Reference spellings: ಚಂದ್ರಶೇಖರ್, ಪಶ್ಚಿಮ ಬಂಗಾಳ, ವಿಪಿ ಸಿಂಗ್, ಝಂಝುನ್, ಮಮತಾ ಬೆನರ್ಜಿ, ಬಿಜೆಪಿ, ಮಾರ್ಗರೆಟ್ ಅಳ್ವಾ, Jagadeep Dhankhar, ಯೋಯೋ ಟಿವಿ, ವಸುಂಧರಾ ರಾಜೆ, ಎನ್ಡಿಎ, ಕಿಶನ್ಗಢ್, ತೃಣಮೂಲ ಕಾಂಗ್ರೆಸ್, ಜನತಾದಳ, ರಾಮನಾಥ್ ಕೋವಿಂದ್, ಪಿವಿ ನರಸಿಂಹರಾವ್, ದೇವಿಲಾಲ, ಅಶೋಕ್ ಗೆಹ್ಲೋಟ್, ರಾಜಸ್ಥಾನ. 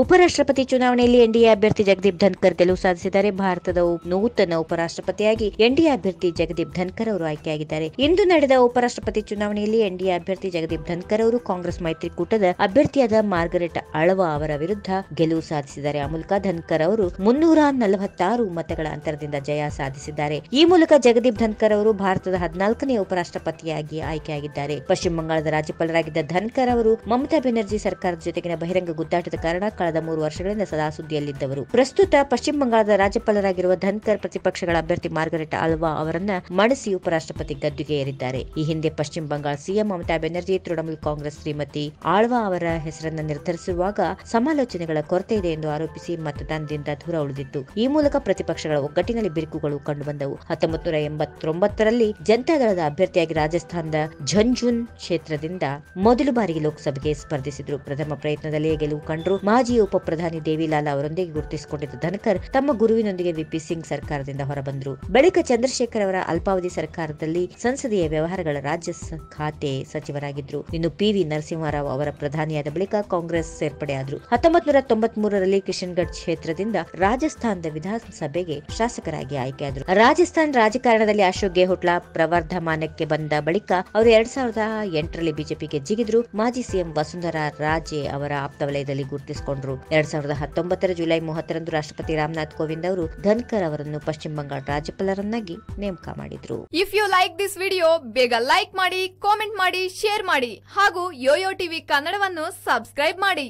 ಉಪರಾಷ್ಟ್ರಪತಿ ಚುನಾವಣೆಯಲ್ಲಿ ಎನ್ಡಿಎ ಅಭ್ಯರ್ಥಿ ಜಗದೀಪ್ ಧನ್ಕರ್ ಗೆಲುವು ಸಾಧಿಸಿದ್ದಾರೆ. ಭಾರತದ ನೂತನ ಉಪರಾಷ್ಟ್ರಪತಿಯಾಗಿ ಎನ್ಡಿಎ ಅಭ್ಯರ್ಥಿ ಜಗದೀಪ್ ಧನ್ಕರ್ ಅವರು ಆಯ್ಕೆಯಾಗಿದ್ದಾರೆ. ಇಂದು ನಡೆದ ಉಪರಾಷ್ಟ್ರಪತಿ ಚುನಾವಣೆಯಲ್ಲಿ ಎನ್ಡಿಎ ಅಭ್ಯರ್ಥಿ ಜಗದೀಪ್ ಧನ್ಕರ್ ಅವರು ಕಾಂಗ್ರೆಸ್ ಮೈತ್ರಿಕೂಟದ ಅಭ್ಯರ್ಥಿಯಾದ ಮಾರ್ಗರೆಟ್ ಅಳ್ವಾ ಅವರ ವಿರುದ್ಧ ಗೆಲುವು ಸಾಧಿಸಿದ್ದಾರೆ. ಆ ಮೂಲಕ ಧನ್ಕರ್ ಅವರು 346 ಮತಗಳ ಅಂತರದಿಂದ ಜಯ ಸಾಧಿಸಿದ್ದಾರೆ. ಈ ಮೂಲಕ ಜಗದೀಪ್ ಧನ್ಕರ್ ಅವರು ಭಾರತದ 14ನೇ ಉಪರಾಷ್ಟ್ರಪತಿಯಾಗಿ ಆಯ್ಕೆಯಾಗಿದ್ದಾರೆ. ಪಶ್ಚಿಮ ಬಂಗಾಳದ ರಾಜ್ಯಪಾಲರಾಗಿದ್ದ ಧನ್ಕರ್ ಅವರು ಮಮತಾ ಬೆನರ್ಜಿ ಸರ್ಕಾರದ ಜೊತೆಗಿನ ಬಹಿರಂಗ ಗುದ್ದಾಟದ ಕಾರಣ ಕಳೆದ 3 ವರ್ಷಗಳಿಂದ ಸದಾ ಸುದ್ದಿಯಲ್ಲಿದ್ದವರು. ಪ್ರಸ್ತುತ ಪಶ್ಚಿಮ ಬಂಗಾಳದ ರಾಜ್ಯಪಾಲರಾಗಿರುವ ಧನ್ಕರ್ ಪ್ರತಿಪಕ್ಷಗಳ ಅಭ್ಯರ್ಥಿ ಮಾರ್ಗರೆಟ್ ಅಳ್ವಾ ಅವರನ್ನ ಮಣಿಸಿ ಉಪರಾಷ್ಟ್ರಪತಿ ಗದ್ದುಗೆ ಏರಿದ್ದಾರೆ. ಈ ಹಿಂದೆ ಪಶ್ಚಿಮ ಬಂಗಾಳ ಸಿಎಂ ಮಮತಾ ಬೆನರ್ಜಿ ತೃಣಮೂಲ ಕಾಂಗ್ರೆಸ್ ಶ್ರೀಮತಿ ಅಳ್ವಾ ಅವರ ಹೆಸರನ್ನು ನಿರ್ಧರಿಸುವಾಗ ಸಮಾಲೋಚನೆಗಳ ಕೊರತೆ ಇದೆ ಎಂದು ಆರೋಪಿಸಿ ಮತದಾನದಿಂದ ದೂರ ಉಳಿದಿತ್ತು. ಈ ಮೂಲಕ ಪ್ರತಿಪಕ್ಷಗಳ ಒಗ್ಗಟ್ಟಿನಲ್ಲಿ ಬಿರುಕುಗಳು ಕಂಡುಬಂದವು. 1989ರಲ್ಲಿ ಜನತಾದಳದ ಅಭ್ಯರ್ಥಿಯಾಗಿ ರಾಜಸ್ಥಾನದ ಝಂಝುನ್ ಕ್ಷೇತ್ರದಿಂದ ಮೊದಲು ಬಾರಿಗೆ ಲೋಕಸಭೆಗೆ ಸ್ಪರ್ಧಿಸಿದ್ರು. ಪ್ರಥಮ ಪ್ರಯತ್ನದಲ್ಲೇ ಗೆಲುವು ಕಂಡ್ರು. ಮಾಜಿ ಉಪ ಪ್ರಧಾನಿ ದೇವಿಲಾಲ ಅವರೊಂದಿಗೆ ಗುರುತಿಸಿಕೊಂಡಿದ್ದ ಧನ್ಕರ್ ತಮ್ಮ ಗುರುವಿನೊಂದಿಗೆ ವಿಪಿ ಸಿಂಗ್ ಸರ್ಕಾರದಿಂದ ಹೊರಬಂದ್ರು. ಬಳಿಕ ಚಂದ್ರಶೇಖರ್ ಅವರ ಅಲ್ಪಾವಧಿ ಸರ್ಕಾರದಲ್ಲಿ ಸಂಸದೀಯ ವ್ಯವಹಾರಗಳ ರಾಜ್ಯ ಖಾತೆ ಸಚಿವರಾಗಿದ್ರು. ಇನ್ನು ಪಿವಿ ನರಸಿಂಹರಾವ್ ಅವರ ಪ್ರಧಾನಿಯಾದ ಬಳಿಕ ಕಾಂಗ್ರೆಸ್ ಸೇರ್ಪಡೆಯಾದ್ರು. 1993ರಲ್ಲಿ ಕಿಶನ್ಗಢ್ ಕ್ಷೇತ್ರದಿಂದ ರಾಜಸ್ಥಾನದ ವಿಧಾನಸಭೆಗೆ ಶಾಸಕರಾಗಿ ಆಯ್ಕೆಯಾದರು. ರಾಜಸ್ಥಾನ್ ರಾಜಕಾರಣದಲ್ಲಿ ಅಶೋಕ್ ಗೆಹ್ಲೋಟ್ ಪ್ರವರ್ಧಮಾನಕ್ಕೆ ಬಂದ ಬಳಿಕ ಅವರು 2008ರಲ್ಲಿ ಬಿಜೆಪಿಗೆ ಜಿಗಿದ್ರು. ಮಾಜಿ ಸಿಎಂ ವಸುಂಧರಾ ರಾಜೆ ಅವರ ಆಪ್ತ ವಲಯದಲ್ಲಿ ಗುರುತಿಸಿಕೊಂಡ್ರು. 2019 ಜುಲೈ 30ರಂದು ರಾಷ್ಟ್ರಪತಿ ರಾಮನಾಥ್ ಕೋವಿಂದ್ ಅವರು ಧನ್ಕರ್ ಅವರನ್ನು ಪಶ್ಚಿಮ ಬಂಗಾಳ ರಾಜ್ಯಪಾಲರನ್ನಾಗಿ ನೇಮಕ ಮಾಡಿದ್ರು. If you like this video ಬೇಗ ಲೈಕ್ ಮಾಡಿ, ಕಾಮೆಂಟ್ ಮಾಡಿ, ಶೇರ್ ಮಾಡಿ ಹಾಗೂ ಯೋಯೋ ಟಿವಿ ಕನ್ನಡವನ್ನು ಸಬ್ಸ್ಕ್ರೈಬ್ ಮಾಡಿ.